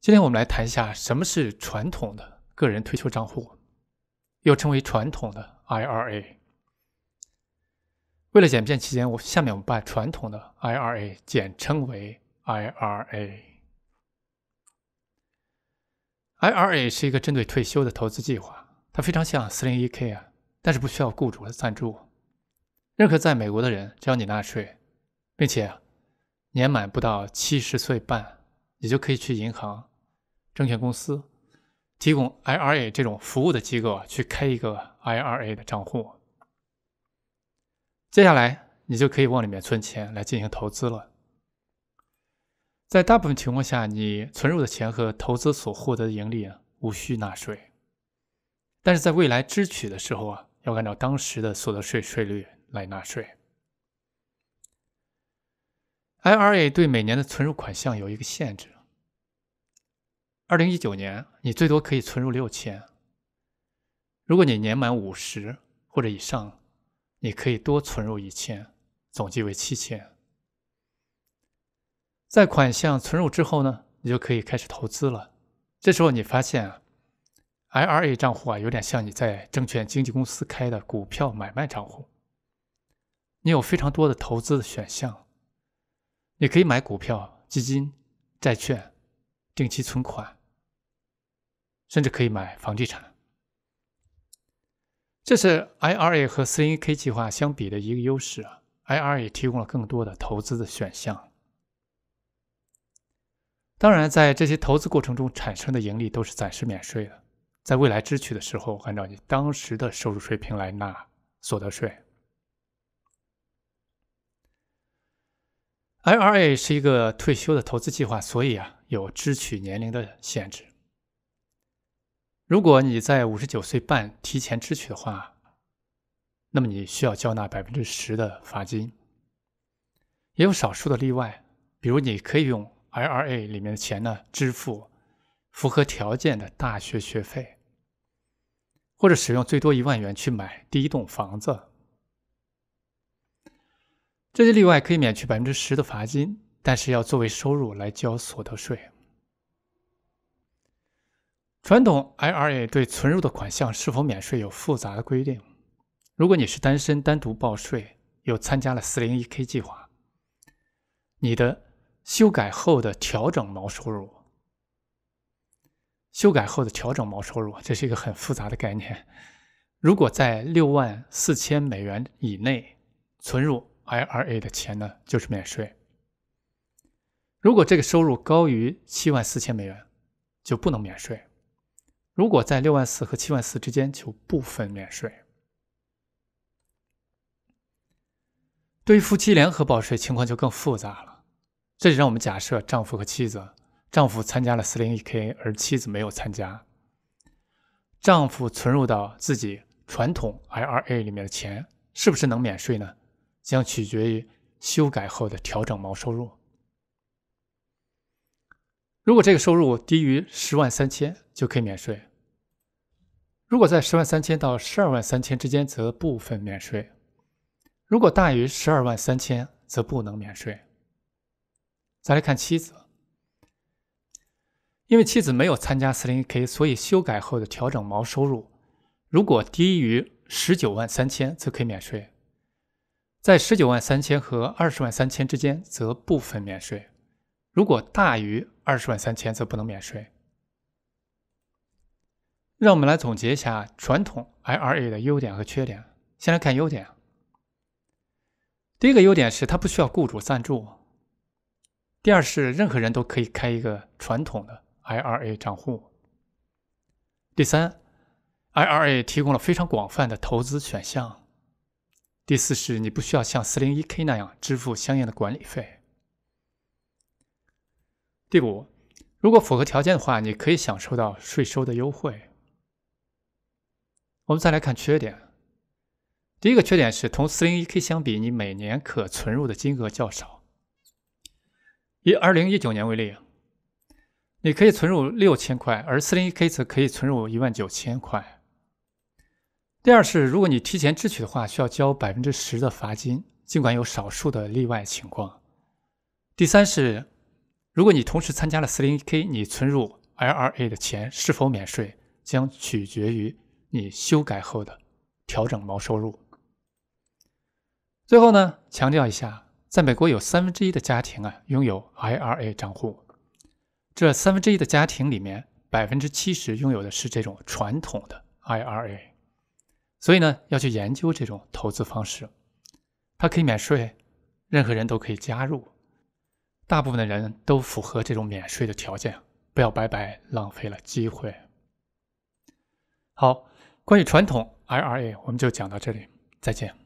今天我们来谈一下什么是传统的个人退休账户，又称为传统的 IRA。为了简便起见，下面我们把传统的 IRA 简称为 IRA。IRA 是一个针对退休的投资计划，它非常像 401k 啊，但是不需要雇主的赞助。任何在美国的人，只要你纳税，并且年满不到70岁半，你就可以去银行、证券公司提供 IRA 这种服务的机构去开一个 IRA 的账户。接下来你就可以往里面存钱来进行投资了。在大部分情况下，你存入的钱和投资所获得的盈利无需纳税，但是在未来支取的时候要按照当时的所得税税率来纳税。IRA 对每年的存入款项有一个限制。2019年你最多可以存入 6000， 如果你年满50或者以上，你可以多存入 1000， 总计为 7000。在款项存入之后呢，你就可以开始投资了。这时候你发现IRA 账户有点像你在证券经纪公司开的股票买卖账户，你有非常多的投资的选项。你可以买股票、基金、债券、定期存款，甚至可以买房地产。这是 IRA 和 401k 计划相比的一个优势，IRA 提供了更多的投资的选项。当然，在这些投资过程中产生的盈利都是暂时免税的，在未来支取的时候，按照你当时的收入水平来纳所得税。IRA 是一个退休的投资计划，所以有支取年龄的限制。如果你在59岁半提前支取的话，那么你需要交纳 10% 的罚金。也有少数的例外，比如你可以用 IRA 里面的钱支付符合条件的大学学费，或者使用最多1万元去买第一栋房子。这些例外可以免去 10% 的罚金，但是要作为收入来交所得税。传统 IRA 对存入的款项是否免税有复杂的规定。如果你是单身单独报税，又参加了 401k 计划，你的修改后的调整毛收入，这是一个很复杂的概念。如果在64000美元以内存入IRA 的钱就是免税。如果这个收入高于74000美元，就不能免税。如果在64000和74000之间，就不分免税。对于夫妻联合报税，情况就更复杂了。这里让我们假设丈夫和妻子，丈夫参加了 401k， 而妻子没有参加。丈夫存入到自己传统 IRA 里面的钱，是不是能免税呢？将取决于修改后的调整毛收入。如果这个收入低于103000，就可以免税。如果在103000到123000之间，则部分免税。如果大于123000，则不能免税。再来看妻子，因为妻子没有参加 401k， 所以修改后的调整毛收入如果低于193000，则可以免税。在193000和203000之间，则部分免税。如果大于203000，则不能免税。让我们来总结一下传统 IRA 的优点和缺点。先来看优点。第一个优点是它不需要雇主赞助。第二是任何人都可以开一个传统的 IRA 账户。第三， IRA 提供了非常广泛的投资选项。第四是你不需要像 401k 那样支付相应的管理费。第五，如果符合条件的话，你可以享受到税收的优惠。我们再来看缺点。第一个缺点是同 401k 相比，你每年可存入的金额较少。以2019年为例，你可以存入 6000 块，而 401k 则可以存入 19000 块。第二是，如果你提前支取的话，需要交 10% 的罚金，尽管有少数的例外情况。第三是，如果你同时参加了 401k， 你存入 IRA 的钱是否免税，将取决于你修改后的调整毛收入。最后呢，强调一下，在美国有1/3的家庭拥有 IRA 账户，这1/3的家庭里面70%拥有的是这种传统的 IRA， 所以呢，要去研究这种投资方式，它可以免税，任何人都可以加入，大部分的人都符合这种免税的条件，不要白白浪费了机会。好，关于传统 IRA 我们就讲到这里，再见。